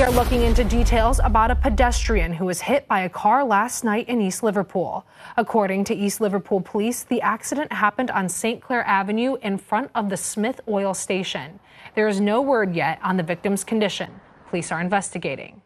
We are looking into details about a pedestrian who was hit by a car last night in East Liverpool. According to East Liverpool police, the accident happened on St. Clair Avenue in front of the Smith Oil Station. There is no word yet on the victim's condition. Police are investigating.